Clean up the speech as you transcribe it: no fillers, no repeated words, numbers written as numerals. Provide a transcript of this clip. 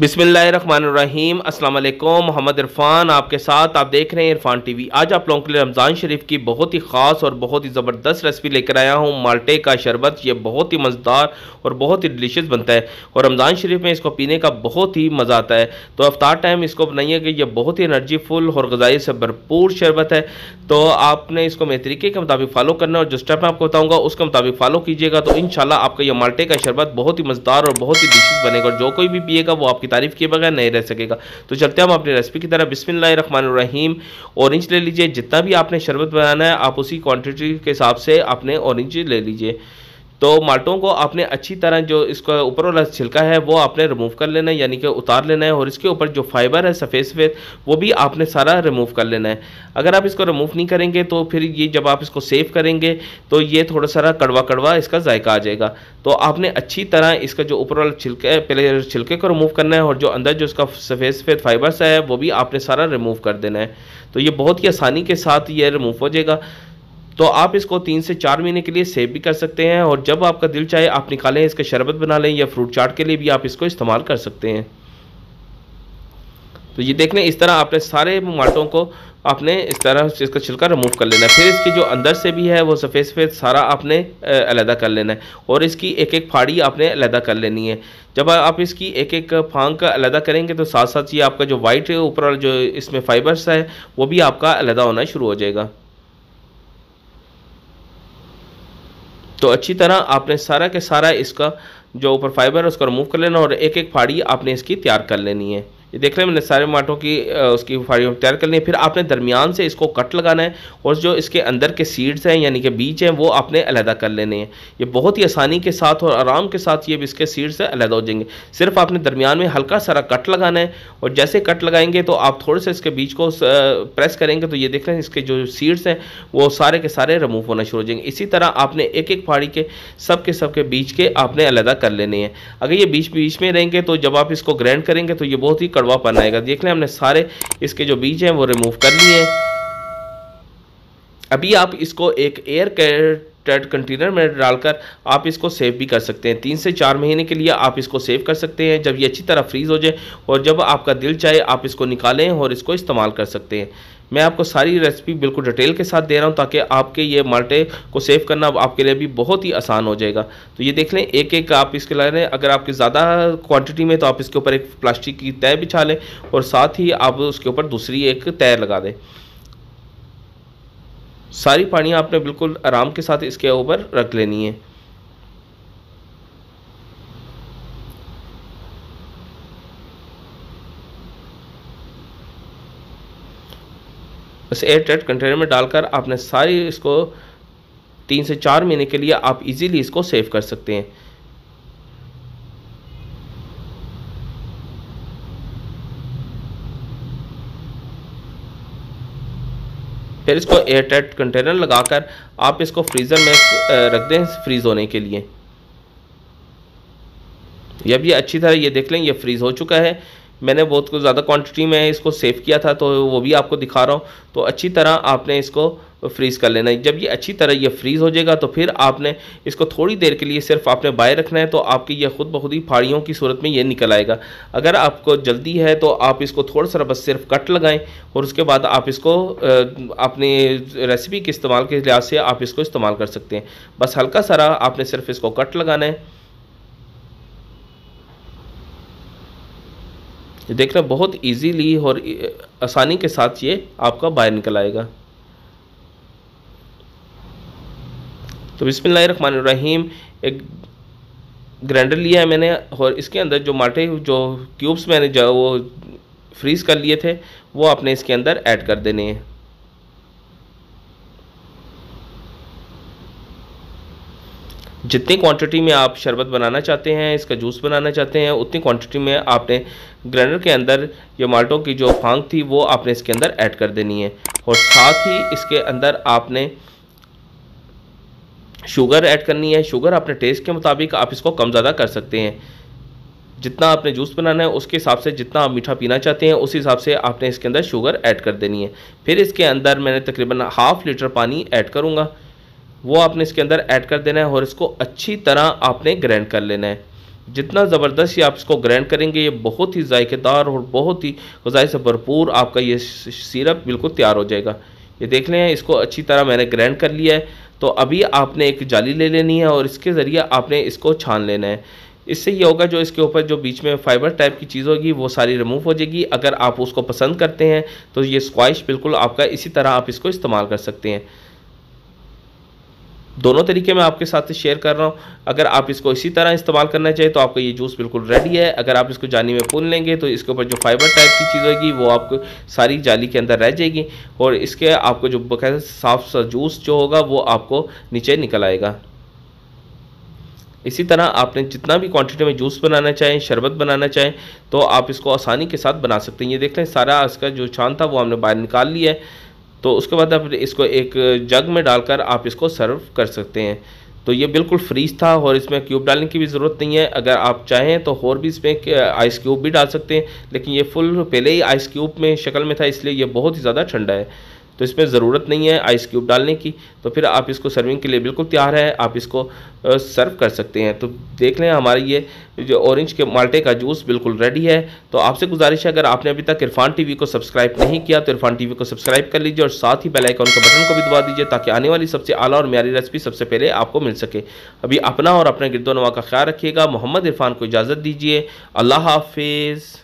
बिस्मिल्लाहिर्रहमानिर्रहीम अस्सलाम वालेकुम। मोहम्मद इरफान आपके साथ, आप देख रहे हैं इरफान टीवी। आज आप लोगों के लिए रमज़ान शरीफ की बहुत ही ख़ास और बहुत ही ज़बरदस्त रेसिपी लेकर आया हूँ। माल्टे का शरबत, ये बहुत ही मज़ेदार और बहुत ही डिलीशियस बनता है और रमज़ान शरीफ में इसको पीने का बहुत ही मज़ा आता है। तो अफ्तार टाइम इसको बनाइए कि यह बहुत ही एनर्जी फुल और ग़िज़ाई से भरपूर शरबत है। तो आपने इसको मेरे तरीके के मुताबिक फ़ॉलो करना और जो स्टेप मैं आपको बताऊँगा उसके मुताबिक फ़ॉलो कीजिएगा, तो इंशाल्लाह आपका यह माल्टे का शरबत बहुत ही मज़ेदार और बहुत ही डिलीशियस बनेगा और जो कोई भी पिएगा वो आपकी तारीफ किए बगैर नहीं रह सकेगा। तो चलते हैं हम अपनी रेसिपी की तरह। बिस्मिल्लाहिर्रहमानिर्रहीम ऑरेंज ले लीजिए, जितना भी आपने शरबत बनाना है आप उसी क्वांटिटी के हिसाब से आपने ऑरेंज ले लीजिए। तो माल्टों को आपने अच्छी तरह जो इसका ऊपर वाला छिलका है वो आपने रिमूव कर लेना है, यानी कि उतार लेना है और इसके ऊपर जो फाइबर है सफ़ेद सफ़ेद वो भी आपने सारा रिमूव कर लेना है। अगर आप इसको रिमूव नहीं करेंगे तो फिर ये जब आप इसको सेव करेंगे तो ये थोड़ा सारा कड़वा कड़वा इसका जायका आ जाएगा। तो आपने अच्छी तरह इसका जो ऊपर वाला छिलका है पहले छिलके को रिमूव करना है और जो अंदर जो इसका सफ़ेद सफ़ेद फाइबर्स है वो भी आपने सारा रिमूव कर देना है। तो ये बहुत ही आसानी के साथ ये रिमूव हो जाएगा। तो आप इसको 3 से 4 महीने के लिए सेव भी कर सकते हैं और जब आपका दिल चाहे आप निकालें, इसका शरबत बना लें या फ्रूट चाट के लिए भी आप इसको इस्तेमाल कर सकते हैं। तो ये देख लें, इस तरह आपने सारे माल्टों को आपने इस तरह से इसका छिलका रिमूव कर लेना है। फिर इसकी जो अंदर से भी है वो सफ़ेद सफ़ेद सारा आपने अलहदा कर लेना है और इसकी एक एक फाड़ी आपने अलहदा कर लेनी है। जब आप इसकी एक एक फांग का अलहदा करेंगे तो साथ साथ ये आपका जो वाइट है ऊपर जो इसमें फाइबर्स है वो भी आपका अलहदा होना शुरू हो जाएगा। तो अच्छी तरह आपने सारा के सारा इसका जो ऊपर फाइबर है उसको रिमूव कर लेना और एक एक फाड़ी आपने इसकी तैयार कर लेनी है। ये देख रहे हैं, मैंने सारे माल्टों की उसकी फाड़ियों तैयार करनी है। फिर आपने दरमियान से इसको कट लगाना है और जो इसके अंदर के सीड्स हैं यानी कि बीज हैं वो आपने अलहदा कर लेने हैं। ये बहुत ही आसानी के साथ और आराम के साथ ये इसके सीड्स अलहदा हो जाएंगे। सिर्फ आपने दरमियान में हल्का सारा कट लगाना है और जैसे कट लगाएंगे तो आप थोड़े से इसके बीज को प्रेस करेंगे तो ये देख रहे हैं इसके जो सीड्स हैं वो सारे के सारे रिमूव होना शुरू हो जाएंगे। इसी तरह आपने एक एक फाड़ी के सब के बीज के आपने अलहदा कर लेने हैं। अगर ये बीच में रहेंगे तो जब आप इसको ग्राइंड करेंगे तो ये बहुत ही कड़वापन आएगा। देख लें, हमने सारे इसके जो बीज हैं वो रिमूव कर लिए। अभी आप इसको एक एयर टाइट कंटेनर में डालकर आप इसको सेव भी कर सकते हैं। 3 से 4 महीने के लिए आप इसको सेव कर सकते हैं। जब ये अच्छी तरह फ्रीज हो जाए और जब आपका दिल चाहे आप इसको निकालें और इसको इस्तेमाल कर सकते हैं। मैं आपको सारी रेसिपी बिल्कुल डिटेल के साथ दे रहा हूं ताकि आपके ये माल्टे को सेव करना आपके लिए भी बहुत ही आसान हो जाएगा। तो ये देख लें, एक एक आप इसके ला रहे हैं। अगर आपके ज़्यादा क्वांटिटी में तो आप इसके ऊपर एक प्लास्टिक की तय बिछा लें और साथ ही आप उसके ऊपर दूसरी एक तय लगा दें। सारी पानियाँ आपने बिल्कुल आराम के साथ इसके ऊपर रख लेनी है। बस एयर टाइट कंटेनर में डालकर आपने सारी इसको 3 से 4 महीने के लिए आप इजीली इसको सेव कर सकते हैं। फिर इसको एयर टाइट कंटेनर लगाकर आप इसको फ्रीज़र में रख दें फ्रीज़ होने के लिए। जब ये अच्छी तरह ये देख लें ये फ्रीज़ हो चुका है। मैंने बहुत कुछ ज़्यादा क्वांटिटी में इसको सेव किया था तो वो भी आपको दिखा रहा हूँ। तो अच्छी तरह आपने इसको फ्रीज़ कर लेना है। जब ये अच्छी तरह ये फ्रीज़ हो जाएगा तो फिर आपने इसको थोड़ी देर के लिए सिर्फ आपने बाहर रखना है तो आपकी ये खुद ब खुद ही फाड़ियों की सूरत में ये निकल आएगा। अगर आपको जल्दी है तो आप इसको थोड़ा सा बस सिर्फ कट लगाएं और उसके बाद आप इसको अपने रेसिपी के इस्तेमाल के लिहाज से आप इसको इस्तेमाल कर सकते हैं। बस हल्का सारा आपने सिर्फ इसको कट लगाना है। ये देख रहे हैं, बहुत इजीली और आसानी के साथ ये आपका बाहर निकल आएगा। तो बिस्मिल्लाहिर्रहमानिर्रहीम एक ग्राइंडर लिया है मैंने और इसके अंदर जो माल्टे जो क्यूब्स मैंने जो वो फ्रीज़ कर लिए थे वो आपने इसके अंदर ऐड कर देने हैं। जितनी क्वांटिटी में आप शरबत बनाना चाहते हैं, इसका जूस बनाना चाहते हैं, उतनी क्वांटिटी में आपने ग्राइंडर के अंदर ये माल्टों की जो फांग थी वो आपने इसके अंदर ऐड कर देनी है और साथ ही इसके अंदर आपने शुगर ऐड करनी है। शुगर अपने टेस्ट के मुताबिक आप इसको कम ज़्यादा कर सकते हैं। जितना आपने जूस बनाना है उसके हिसाब से, जितना आप मीठा पीना चाहते हैं उस हिसाब से आपने इसके अंदर शुगर ऐड कर देनी है। फिर इसके अंदर मैंने तकरीबन ½ लीटर पानी ऐड करूँगा, वो आपने इसके अंदर ऐड कर देना है और इसको अच्छी तरह आपने ग्राइंड कर लेना है। जितना ज़बरदस्त ये आप इसको ग्राइंड करेंगे ये बहुत ही जायकेदार और बहुत ही ग़िज़ा से भरपूर आपका ये सिरप बिल्कुल तैयार हो जाएगा। ये देख लें, इसको अच्छी तरह मैंने ग्राइंड कर लिया है। तो अभी आपने एक जाली ले लेनी है और इसके ज़रिए आपने इसको छान लेना है। इससे ये होगा जो इसके ऊपर जो बीच में फाइबर टाइप की चीज़ होगी वो सारी रिमूव हो जाएगी। अगर आप उसको पसंद करते हैं तो ये स्क्वैश बिल्कुल आपका इसी तरह आप इसको इस्तेमाल कर सकते हैं। दोनों तरीके मैं आपके साथ शेयर कर रहा हूँ। अगर आप इसको इसी तरह इस्तेमाल करना चाहिए तो आपका ये जूस बिल्कुल रेडी है। अगर आप इसको जाली में भून लेंगे तो इसके ऊपर जो फाइबर टाइप की चीज़ होगी वो आपको सारी जाली के अंदर रह जाएगी और इसके आपको जो बकायदा साफ सा जूस जो होगा वो आपको नीचे निकल आएगा। इसी तरह आपने जितना भी क्वांटिटी में जूस बनाना चाहें, शरबत बनाना चाहें तो आप इसको आसानी के साथ बना सकते हैं। ये देख लें, सारा इसका जो छान था वो हमने बाहर निकाल लिया है। तो उसके बाद आप इसको एक जग में डालकर आप इसको सर्व कर सकते हैं। तो ये बिल्कुल फ्रीज था और इसमें क्यूब डालने की भी ज़रूरत नहीं है। अगर आप चाहें तो और भी इसमें आइस क्यूब भी डाल सकते हैं, लेकिन ये फुल पहले ही आइस क्यूब में शक्ल में था इसलिए ये बहुत ही ज़्यादा ठंडा है, तो इसमें ज़रूरत नहीं है आइस क्यूब डालने की। तो फिर आप इसको सर्विंग के लिए बिल्कुल तैयार है, आप इसको सर्व कर सकते हैं। तो देख लें, हमारे ये जो ऑरेंज के माल्टे का जूस बिल्कुल रेडी है। तो आपसे गुजारिश है, अगर आपने अभी तक इरफान टीवी को सब्सक्राइब नहीं किया तो इरफान टीवी को सब्सक्राइब कर लीजिए और साथ ही बेल आइकॉन के बटन को भी दबा दीजिए ताकि आने वाली सबसे आला और म्यारी रेसिपी सबसे पहले आपको मिल सके। अभी अपना और अपने गिरदोनवा का ख्याल रखिएगा। मोहम्मद इरफान को इजाज़त दीजिए। अल्लाह हाफिज़।